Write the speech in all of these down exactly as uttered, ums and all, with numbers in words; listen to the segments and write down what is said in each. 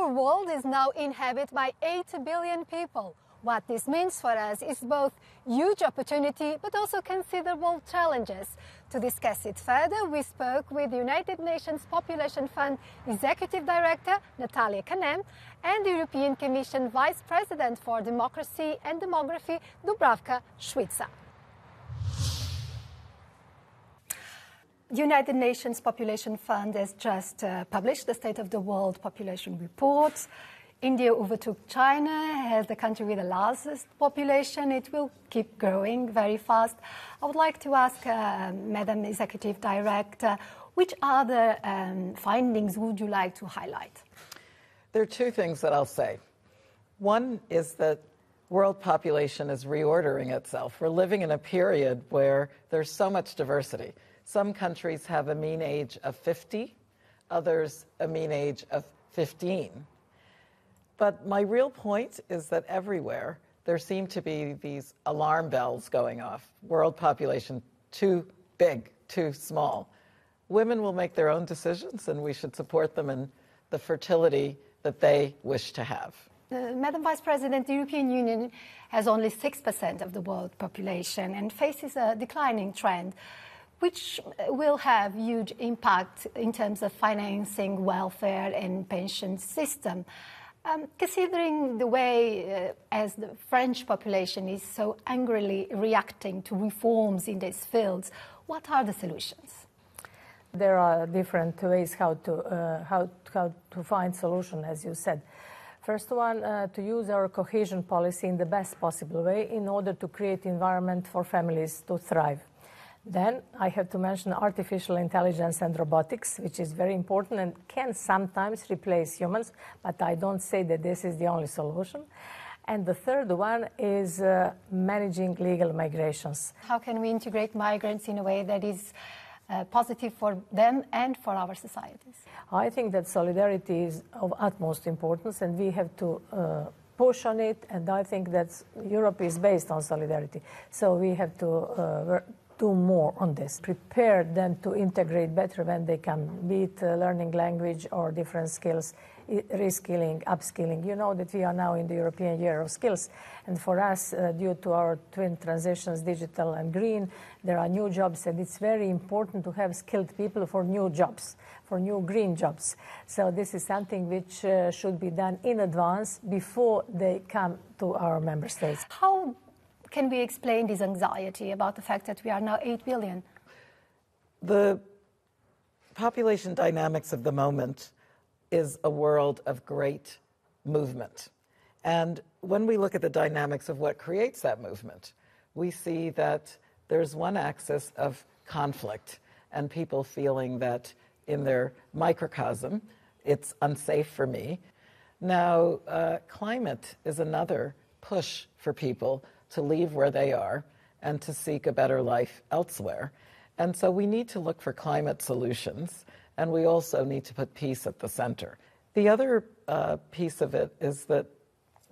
Our world is now inhabited by eighty billion people. What this means for us is both huge opportunity but also considerable challenges. To discuss it further, we spoke with the United Nations Population Fund Executive Director Natalia Kanem and the European Commission Vice President for Democracy and Demography Dubravka Šuica. The United Nations Population Fund has just uh, published the State of the World Population Report. India overtook China as the country with the largest population. It will keep growing very fast. I would like to ask uh, Madam Executive Director, which other um, findings would you like to highlight? There are two things that I'll say. One is that world population is reordering itself. We're living in a period where there's so much diversity. Some countries have a mean age of fifty, others a mean age of fifteen. But my real point is that everywhere there seem to be these alarm bells going off. World population too big, too small. Women will make their own decisions, and we should support them in the fertility that they wish to have. Uh, Madam Vice President, the European Union has only six percent of the world population and faces a declining trend, which will have huge impact in terms of financing, welfare and pension system. Um, considering the way uh, as the French population is so angrily reacting to reforms in these fields, what are the solutions? There are different ways how to, uh, how, how to find solution, as you said. First one, uh, to use our cohesion policy in the best possible way in order to create environment for families to thrive. Then I have to mention artificial intelligence and robotics, which is very important and can sometimes replace humans, but I don't say that this is the only solution. And the third one is uh, managing legal migrations. How can we integrate migrants in a way that is uh, positive for them and for our societies? I think that solidarity is of utmost importance, and we have to uh, push on it, and I think that Europe is based on solidarity. So we have to uh, work do more on this, prepare them to integrate better when they come, be it uh, learning language or different skills, reskilling, upskilling. You know that we are now in the European Year of Skills, and for us, uh, due to our twin transitions, digital and green, there are new jobs, and it's very important to have skilled people for new jobs, for new green jobs. So this is something which uh, should be done in advance before they come to our member states. How can we explain this anxiety about the fact that we are now eight billion? The population dynamics of the moment is a world of great movement. And when we look at the dynamics of what creates that movement, we see that there's one axis of conflict and people feeling that in their microcosm, it's unsafe for me. Now, uh, climate is another push for people to leave where they are and to seek a better life elsewhere. And so we need to look for climate solutions, and we also need to put peace at the center. The other uh, piece of it is that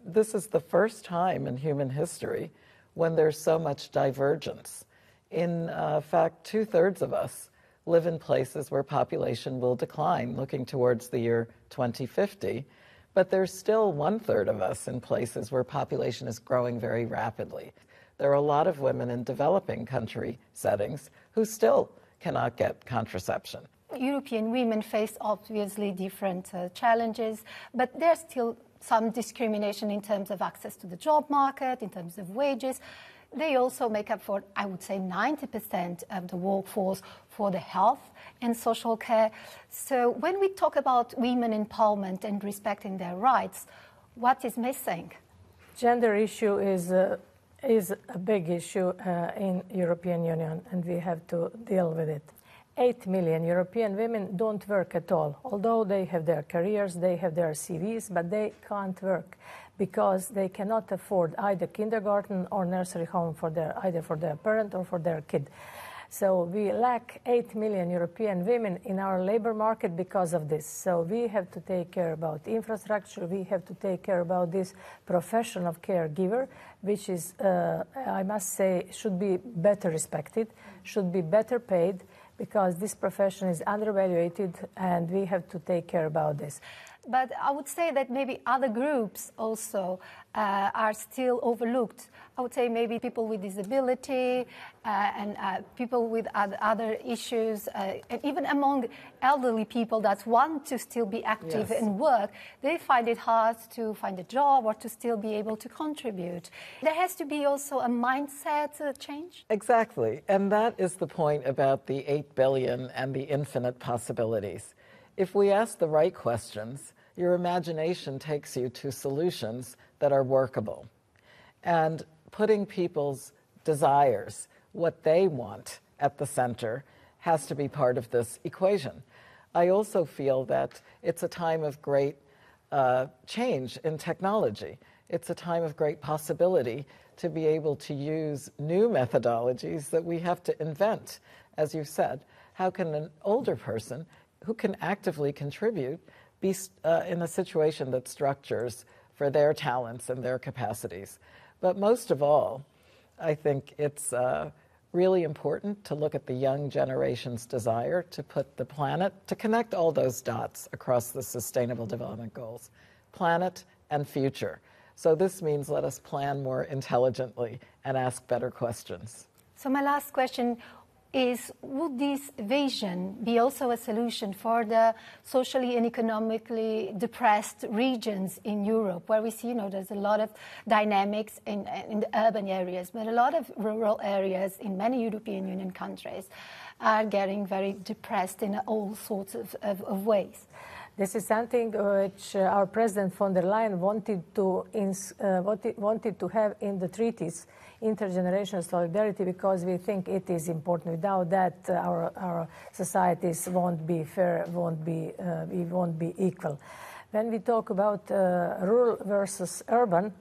this is the first time in human history when there's so much divergence. In uh, fact, two-thirds of us live in places where population will decline, looking towards the year twenty fifty. But there's still one-third of us in places where population is growing very rapidly. There are a lot of women in developing country settings who still cannot get contraception. European women face obviously different uh, challenges, but there's still some discrimination in terms of access to the job market, in terms of wages. They also make up for, I would say, ninety percent of the workforce for the health and social care. So when we talk about women empowerment and respecting their rights, what is missing? Gender issue is, uh, is a big issue uh, in European Union, and we have to deal with it. Eight million European women don't work at all. Although they have their careers, they have their C Vs, but they can't work because they cannot afford either kindergarten or nursery home for their, either for their parent or for their kid. So we lack eight million European women in our labor market because of this. So we have to take care about infrastructure. We have to take care about this profession of caregiver, which is, uh, I must say, should be better respected, should be better paid, because this profession is undervalued and we have to take care about this. But I would say that maybe other groups also uh, are still overlooked. I would say maybe people with disability uh, and uh, people with other issues, uh, and even among elderly people that want to still be active yes. and work, they find it hard to find a job or to still be able to contribute. There has to be also a mindset uh, change. Exactly, and that is the point about the eight billion and the infinite possibilities. If we ask the right questions, your imagination takes you to solutions that are workable. And putting people's desires, what they want, at the center has to be part of this equation. I also feel that it's a time of great uh, change in technology. It's a time of great possibility to be able to use new methodologies that we have to invent. As you said, how can an older person who can actively contribute be uh, in a situation that structures for their talents and their capacities? But most of all, I think it's uh, really important to look at the young generation's desire to put the planet, to connect all those dots across the Sustainable Development Goals, planet and future. So this means let us plan more intelligently and ask better questions. So my last question is, would this vision be also a solution for the socially and economically depressed regions in Europe, where we see, you know, there's a lot of dynamics in, in the urban areas, but a lot of rural areas in many European Union countries are getting very depressed in all sorts of, of, of ways? This is something which our President von der Leyen wanted to, ins uh, wanted, wanted to have in the treaties, intergenerational solidarity, because we think it is important. Without that, uh, our, our societies won't be fair, won't be, uh, we won't be equal. When we talk about uh, rural versus urban,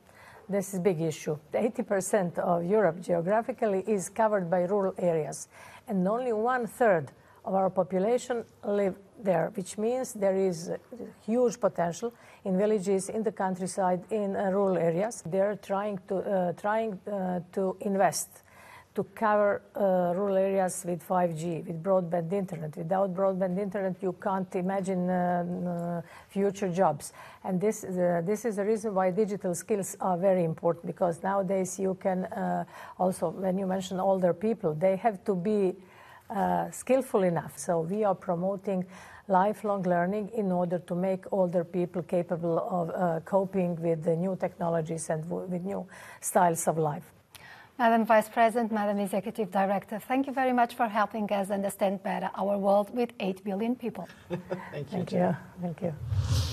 this is a big issue. eighty percent of Europe geographically is covered by rural areas, and only one-third of our population live there, which means there is huge potential in villages, in the countryside, in uh, rural areas. They're trying to uh, trying uh, to invest to cover uh, rural areas with five G, with broadband internet. Without broadband internet, you can't imagine uh, future jobs. And this is, uh, this is the reason why digital skills are very important, because nowadays you can uh, also, when you mention older people, they have to be Uh, skillful enough. So we are promoting lifelong learning in order to make older people capable of uh, coping with the new technologies and w with new styles of life. Madam Vice President, Madam Executive Director, thank you very much for helping us understand better our world with eight billion people. Thank you. Thank you. Thank you.